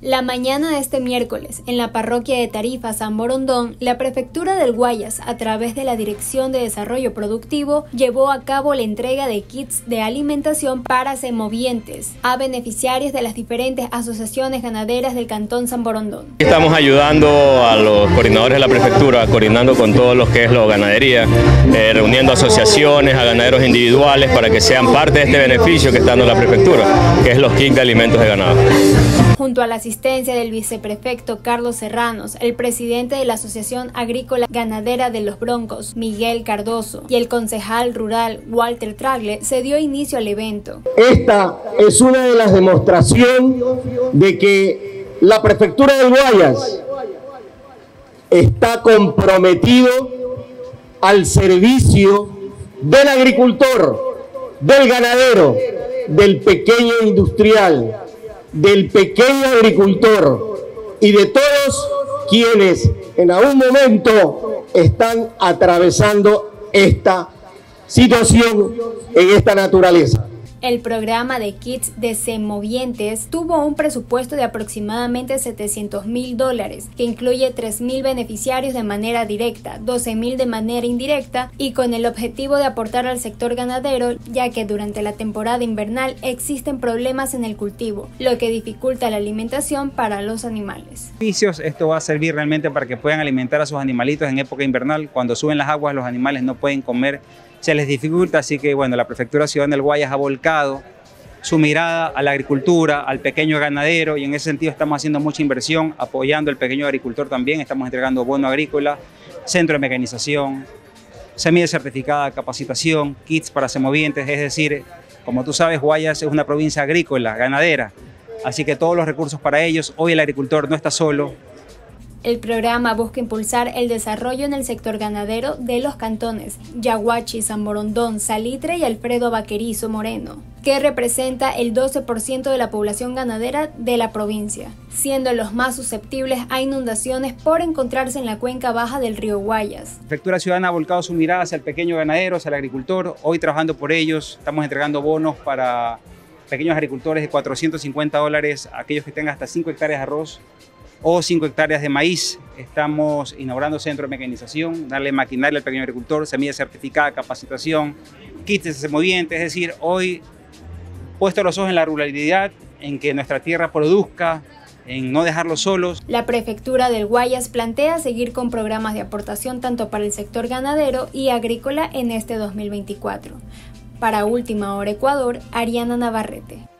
La mañana de este miércoles, en la parroquia de Tarifa, Samborondón, la Prefectura del Guayas, a través de la Dirección de Desarrollo Productivo, llevó a cabo la entrega de kits de alimentación para semovientes a beneficiarios de las diferentes asociaciones ganaderas del Cantón Samborondón. Estamos ayudando a los coordinadores de la Prefectura, coordinando con todos los que es la ganadería, reuniendo asociaciones, a ganaderos individuales para que sean parte de este beneficio que está dando la Prefectura, que es los kits de alimentos de ganado. Junto a la asistencia del viceprefecto Carlos Serranos, el presidente de la Asociación Agrícola Ganadera de los Broncos, Miguel Cardoso, y el concejal rural Walter Tragle, se dio inicio al evento. Esta es una de las demostraciones de que la Prefectura del Guayas está comprometido al servicio del agricultor, del ganadero, del pequeño industrial, del pequeño agricultor y de todos quienes en algún momento están atravesando esta situación en esta naturaleza. El programa de kits de semovientes tuvo un presupuesto de aproximadamente $700.000, que incluye 3.000 beneficiarios de manera directa, 12.000 de manera indirecta y con el objetivo de aportar al sector ganadero, ya que durante la temporada invernal existen problemas en el cultivo, lo que dificulta la alimentación para los animales. Esto va a servir realmente para que puedan alimentar a sus animalitos en época invernal. Cuando suben las aguas, los animales no pueden comer, se les dificulta, así que bueno, la Prefectura Ciudadana del Guayas ha volcado su mirada a la agricultura, al pequeño ganadero, y en ese sentido estamos haciendo mucha inversión, apoyando al pequeño agricultor también. Estamos entregando bono agrícola, centro de mecanización, semilla certificada, capacitación, kits para semovientes. Es decir, como tú sabes, Guayas es una provincia agrícola, ganadera, así que todos los recursos para ellos. Hoy el agricultor no está solo. El programa busca impulsar el desarrollo en el sector ganadero de los cantones Yaguachi, Samborondón, Salitre y Alfredo Baquerizo Moreno, que representa el 12% de la población ganadera de la provincia, siendo los más susceptibles a inundaciones por encontrarse en la cuenca baja del río Guayas. La Prefectura Ciudadana ha volcado su mirada hacia el pequeño ganadero, hacia el agricultor, hoy trabajando por ellos. Estamos entregando bonos para pequeños agricultores de $450, aquellos que tengan hasta 5 hectáreas de arroz o 5 hectáreas de maíz. Estamos inaugurando centro de mecanización, darle maquinaria al pequeño agricultor, semilla certificada, capacitación, kits de semovientes. Es decir, hoy puesto los ojos en la ruralidad, en que nuestra tierra produzca, en no dejarlos solos. La Prefectura del Guayas plantea seguir con programas de aportación tanto para el sector ganadero y agrícola en este 2024. Para Última Hora Ecuador, Arianna Navarrete.